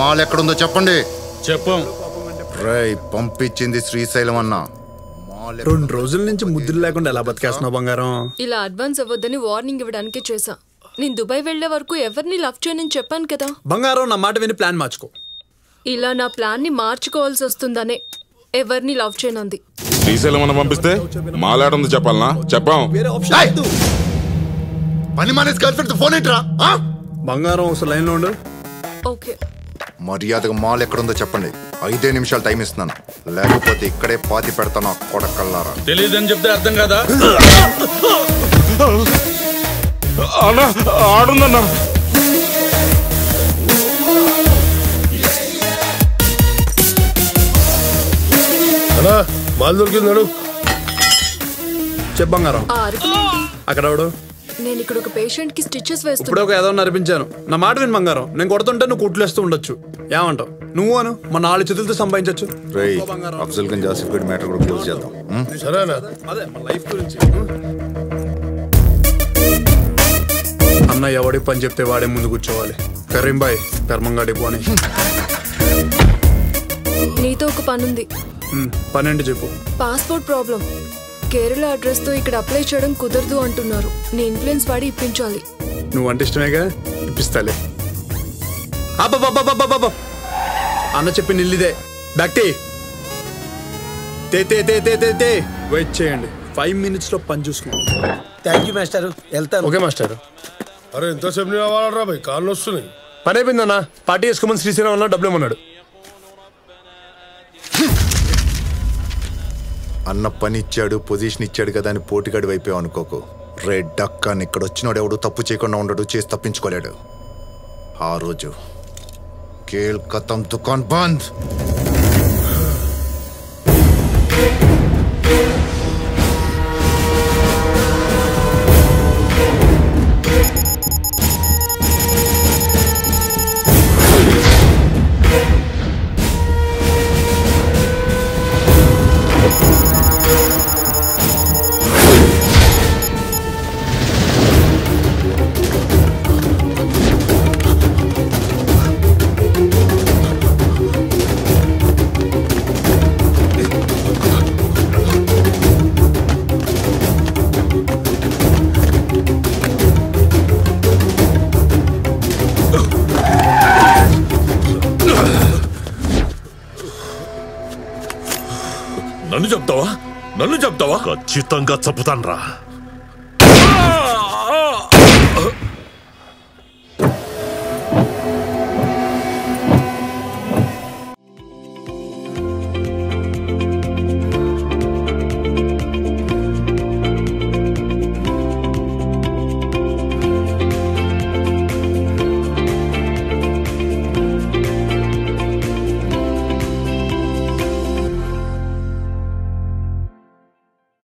Mall ఎక్కడుందో చెప్పండి. చెప్పం రై, పంపించింది శ్రీశైలం అన్న. 2 రోజుల నుంచి ముద్ర లేకుండా ఎలా బతికేస్తున్నావు బంగారం? ఇలా అడ్వాన్స్ అవ్వద్దని వార్నింగ్ ఇవ్వడానికే చేశా. నేను దుబాయ్ వెళ్లే వరకు ఎవరిని లవ్ చేయనని చెప్పాను కదా బంగారం. నా మాట విని ప్లాన్ మార్చుకో. ఇలా నా ప్లాన్ ని మార్చుకోవాల్సి వస్తుందనే ఎవరిని లవ్ చేయనంది. శ్రీశైలం పంపిస్తే మాలాడుంది చెప్పాలనా? చెప్పాం. బంగారం ఒకసారి లైన్ లో ఉండు. ఓకే, మర్యాదగా మాల్ ఎక్కడుందో చెప్పండి. 5 నిమిషాలు టైం ఇస్తున్నాను, లేకపోతే ఇక్కడే పాతి పెడతాను. కొడకల్లారా, తెలియదని చెప్తే అర్థం కదా. ఆడుందన్నా మాల్ దొరికిందాడు. చెప్పంగారం అక్కడ ఆవిడు. నేను ఇక్కడ ఒక పేషెంట్ కి స్టిచెస్ వేస్తూ ఇప్పుడు ఒక ఏదో నరిపించాను. నా మాట విని బంగారం, నేను కొడుతుంటే నువ్వు కుట్లేస్తూ ఉండొచ్చు. ఏమంటావు నువ్వు? అను మన 4 చేతులతో సంపాదించవచ్చు. అన్న ఎవడి పని చెప్తే వాడే ముందు కూర్చోవాలి. కరీంబాయ్ కర్మంగా డిపో అని నీతో ఒక పని ఉంది. పని అంటే చెప్పు. Passport problem. కేరళ అడ్రస్ తో ఇక్కడ అప్లై చేయడం కుదరదు అంటున్నారు. నీ ఇన్ఫ్లుయెన్స్ వాడి ఇప్పించాలి. నువ్వు అంటే ఇష్టమేగా, ఇప్పిస్తాలే. అన్న చెప్పి నిల్లిదే డాక్టీ. వెయిట్ చేయండి, 5 minutes లో పని చూసుకున్నాం. థ్యాంక్ యూ మాస్టర్, వెళ్తాను. Okay master. అరే ఎంతసేపు నేను అవ్వాలరా భయ్, కాళ్ళు వస్తున్నాయి. పని అయిపోయిందన్న, పార్టీ చేసుకోమని శ్రీశైలం అన్న డబ్బులు ఏమన్నాడు. అన్న పని ఇచ్చాడు, పొజిషన్ ఇచ్చాడు కదా అని పోటీగాడి వైపే అనుకోకు. రెడ్ డక్ అని ఇక్కడ వచ్చినాడు ఎవడు తప్పు చేయకుండా ఉండడు, చేసి తప్పించుకోలేడు. ఆ రోజు కేల్కతం దుకాన్ బంద్. నన్ను చెప్తావా? ఖచ్చితంగా చెప్తాను రా.